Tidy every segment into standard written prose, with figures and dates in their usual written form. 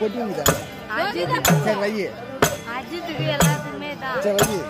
قديمة عجيب تغيير عجيب يا لازم ميدا تغيير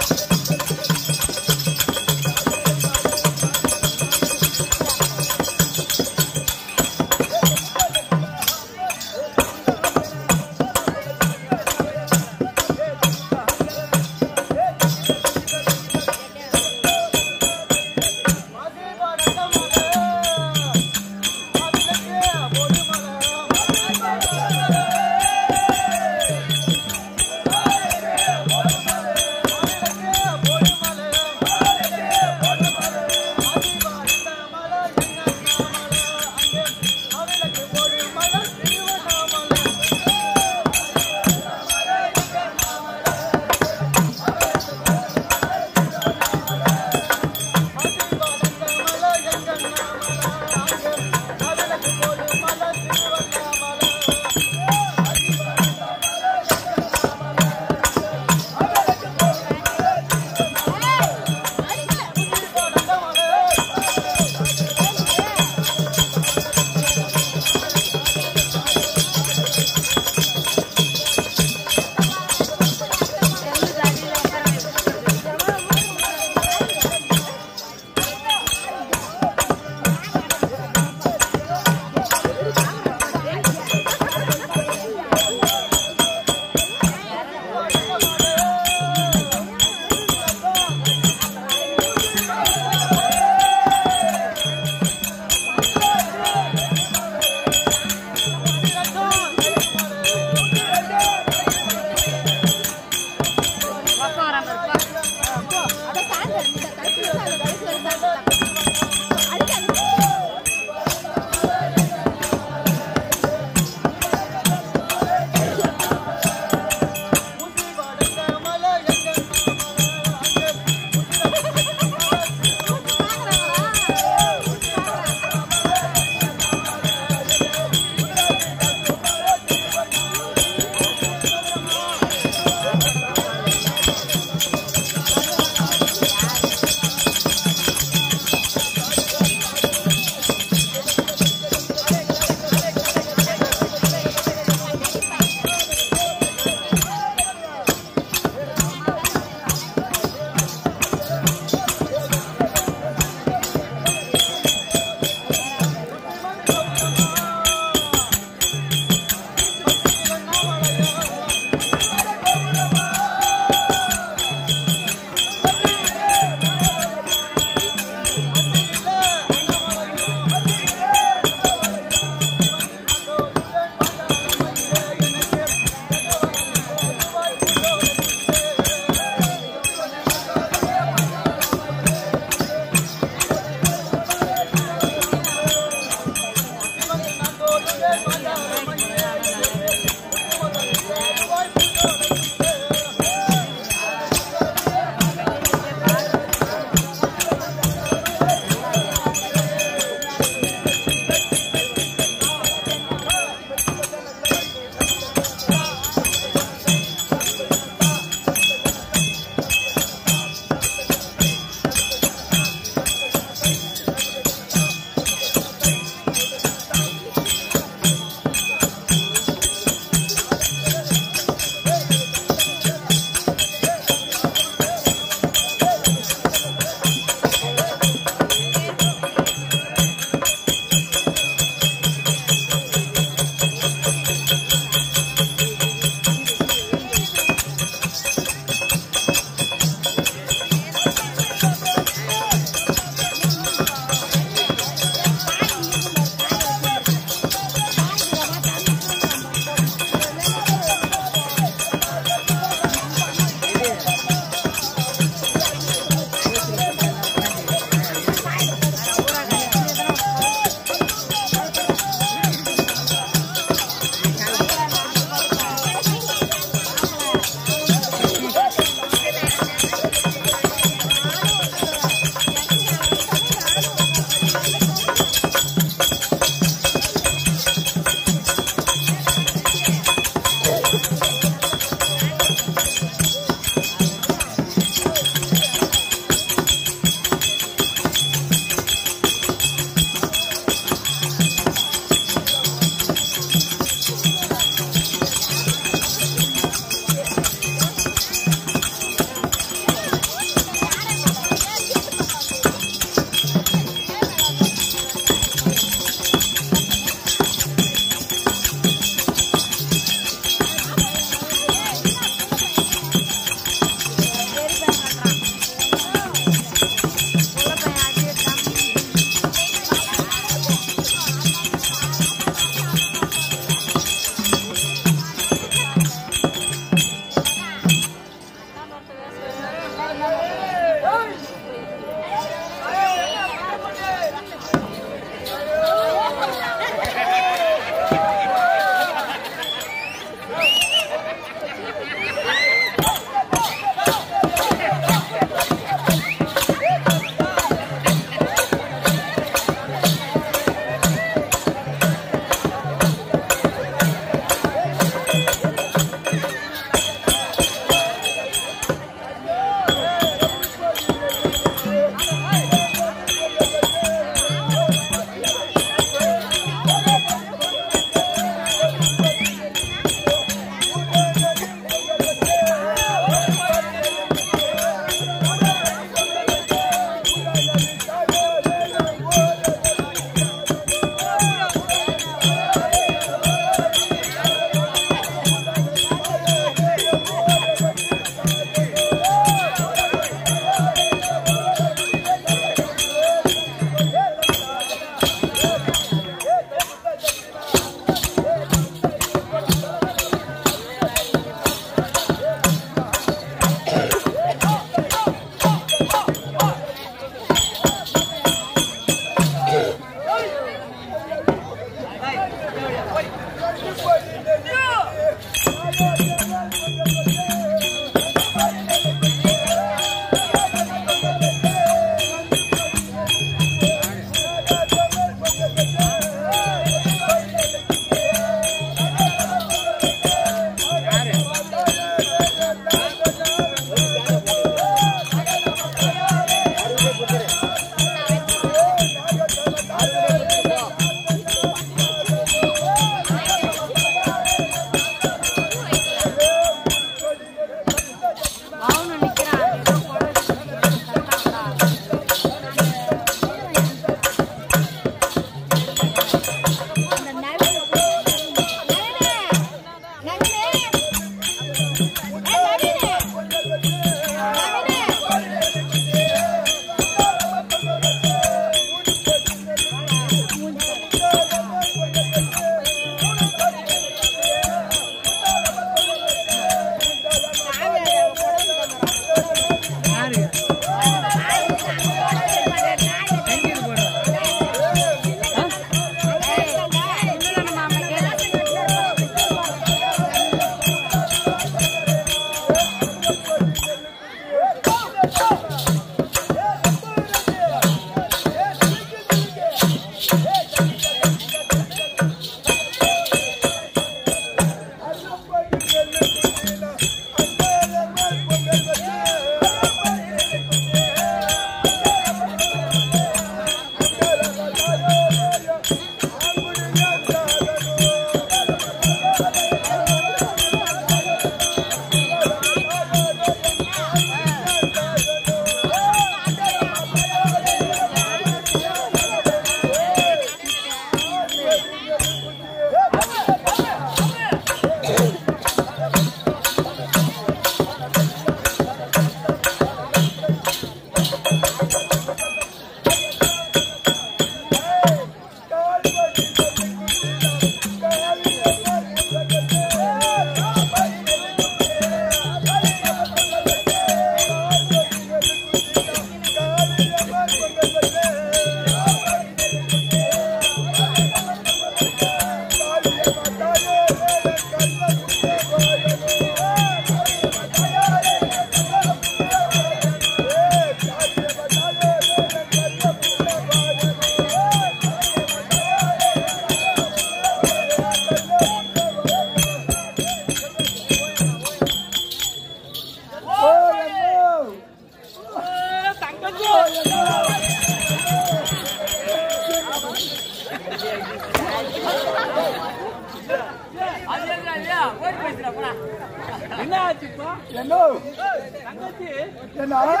أنا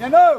جنوب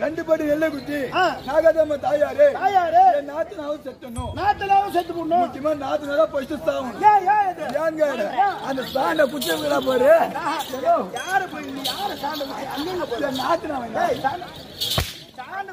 رند بادي نللي كذي ناقدا متاياري تاياري ناتنا هو ناتلاو ساتبونو مجمع ناتنا بستاون يا يا يا يا يا يا يا يا يا يا أنا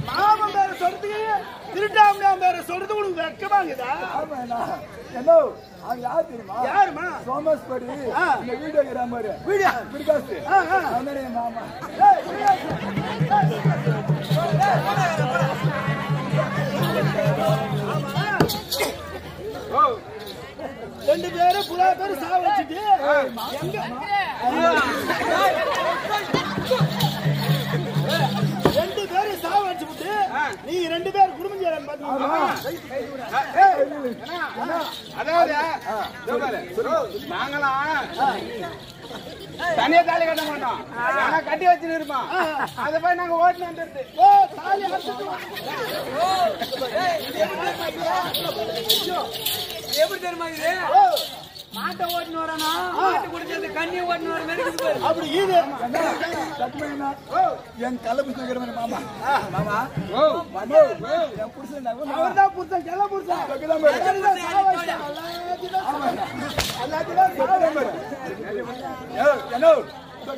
لك ما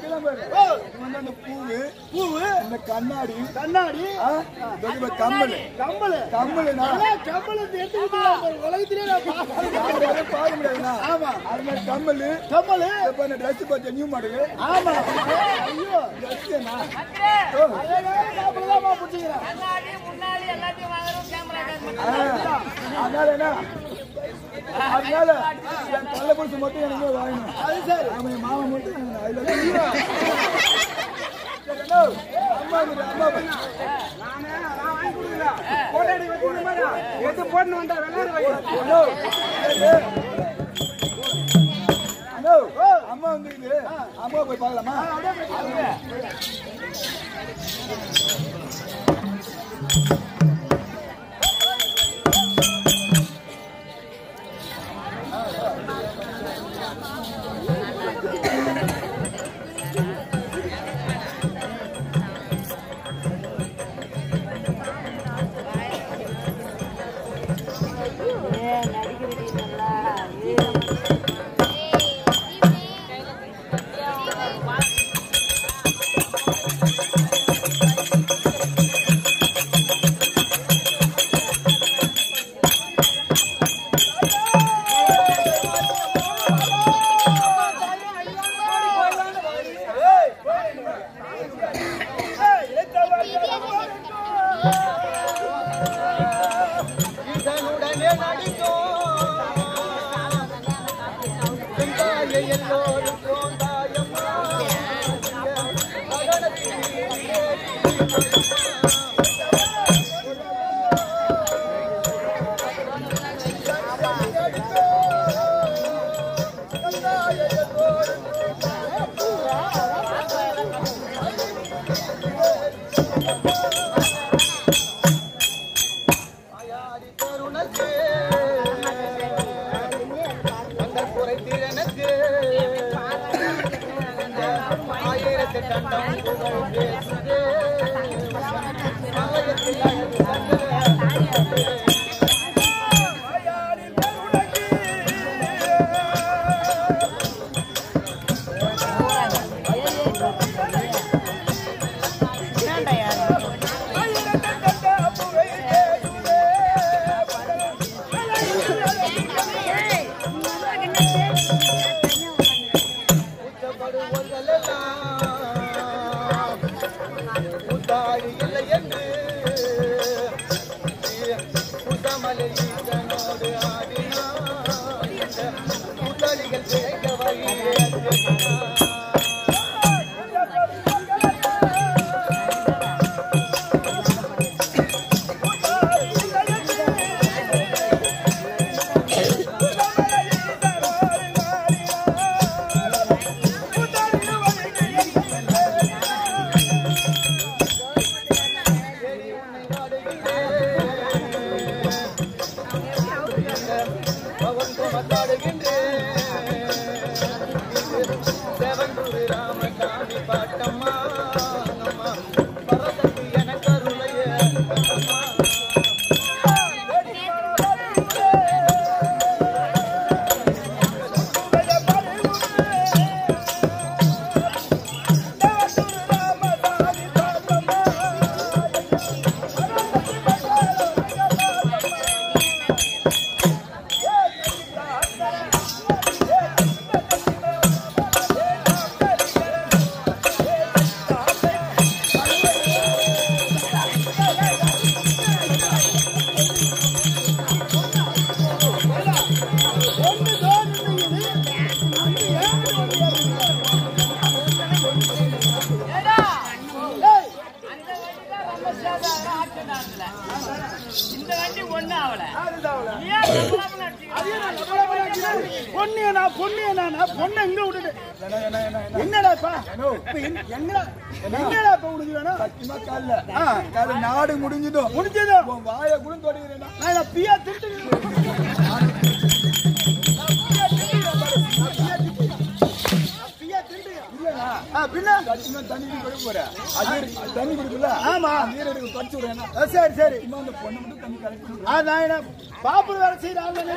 பாபு வேலை செய்யறாங்க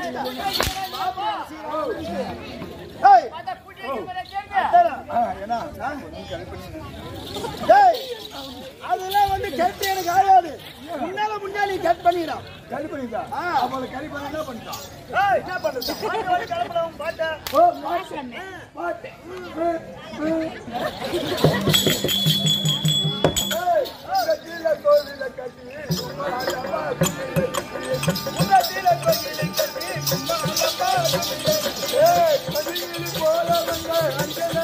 அதெல்லாம் வந்து கட் எனக்கு ஆகாது. முன்னால முன்னாடி கட் பண்ணிடா. கட் பண்ணிட்டா. அவளை கறி பண்ண என்ன பண்ணிட்டான்? ஏய் என்ன பண்ணுது? அவளை கலப்பலாம் பாட்ட. ஓ மாட்டனே. பாட்ட. ஏய் கட்டில கோவில கட்டி. சும்மா பாட்டி. கட்டில கோவில கட்டி. சும்மா பாட்டி. ஏய் கடியில போல வந்த அஞ்சனே.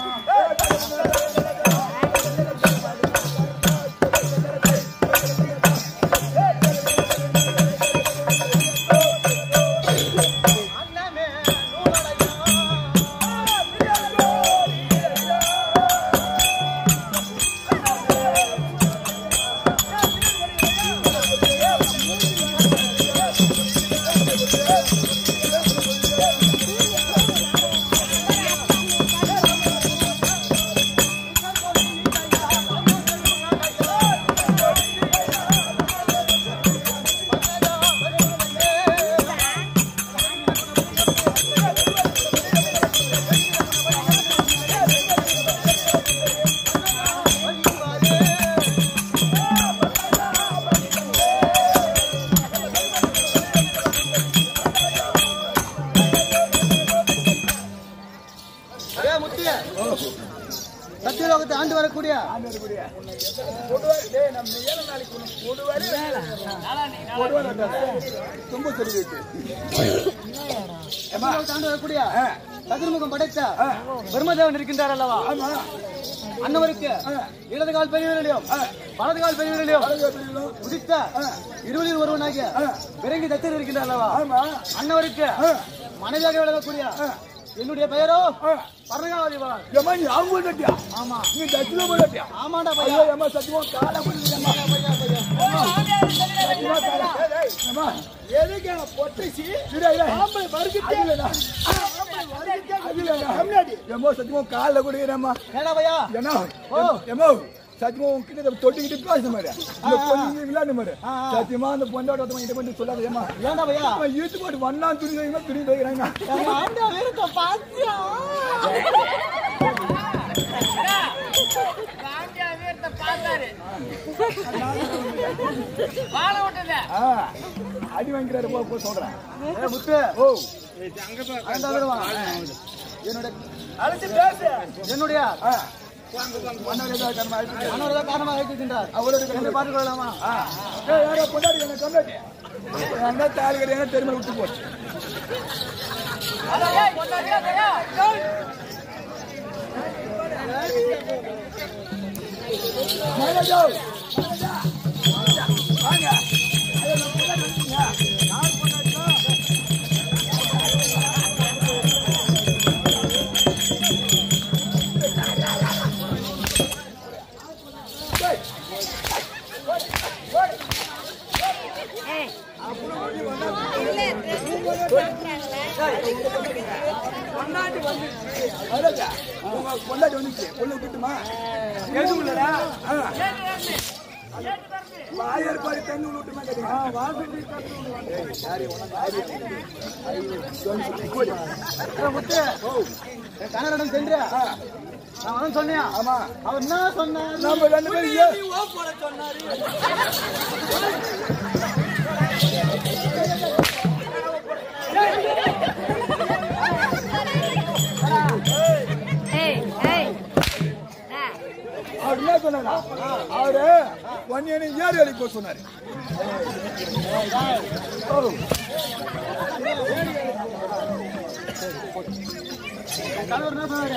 என்னுடைய பெயரோ பரமகாவதிவார். ஏமா நீ அவங்க கிட்டயா? ஆமா. நீ தட்சில போறயா? ஆமாடா பையா. ஏமா சத்தியமா கால பண்ணு ஏமா பையா பையா. ஏமா எதுக்கு انا பொட்டிசி இல்ல ஆம்பளை வர்க்கிட்டே இல்லடா. ஆம்பளை வர்க்கிட்டே இல்லடா. அம்மாடி. ஏமா சத்தியமா கால குடிறேமா. ஏடா பையா. ஏனா. ஏமா சத்தியமா உன்கிட்ட தொட்டிக்கிட்டு பேசணும் மாரே. இந்த பொண்ணு இல்லன்னு மாரே. சத்தியமா அந்த பொண்ணோட வந்து இத பண்ணி சொல்லாத ஏமா. ஏன்டா பையா? நான் யூடியூப்ல வண்ணா துணிங்க துணி வைக்கறாங்க. ஏமா ஆண்டா வேறக்க பாத்தியா. ஏடா. ஆண்டா வேறத பாத்தாரு. வாள விட்டல. அடி வாங்குறாரு போ போ சொல்றேன். ஏ முத்து. ஓ. அங்க பா. ஆண்டா வேற வா. என்னோட அழைச்சு பேசு. என்னோடயா? கனடம் சென்றியா நான் சொன்னியா? ஆமா. அவர் என்ன சொன்னாரு? நம்ம ரெண்டு பேரும் ஓ போட சொன்னாரு. ஏய் ஏய் அவர் என்ன சொன்னாரு? அவரு ஒன்னியனை ஏறி வேலைக்கு போக சொன்னாரு.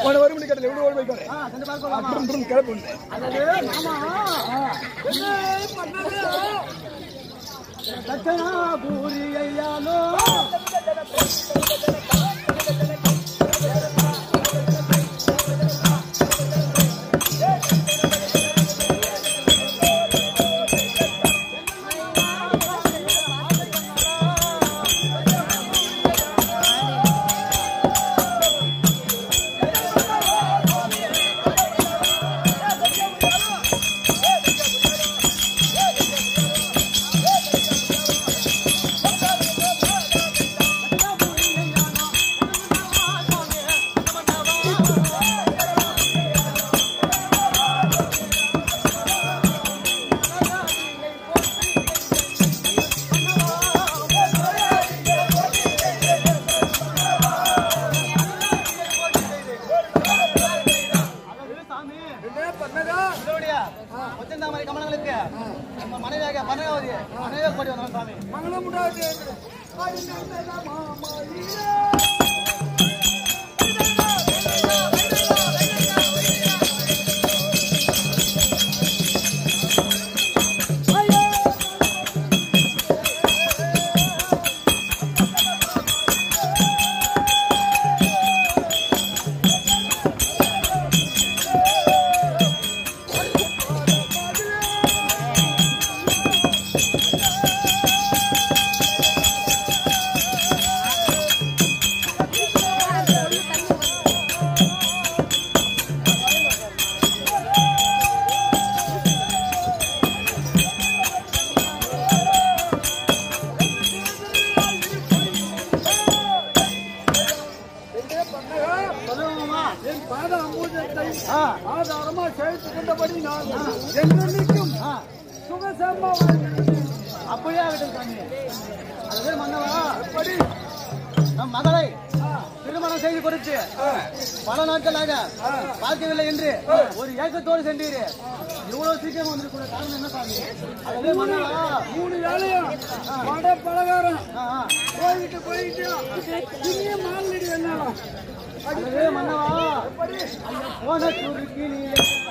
ஒரு ஒரு மணி கட்டல எவ்வளவு ஓடி போய் அப்புறம் கிளப்பு பூரி ஐயாலோ அப்படியே ஆகட்டும் சாமி. அது பேர் மன்னவா எப்படி நம் மகளை திருமணம் செய்து கொடுத்து பல நாட்களாக பார்க்கவில்லை என்று ஒரு ஏக்கத்தோடு சென்றீர்கள். இவ்வளவு சீக்கிரம் வந்திருக்கிற காரணம் என்ன சாமி? அதே மூணு வேலையும் வட பலகாரம் போயிட்டு போயிட்டு இன்னும் மாநிலம் போன துருக்கி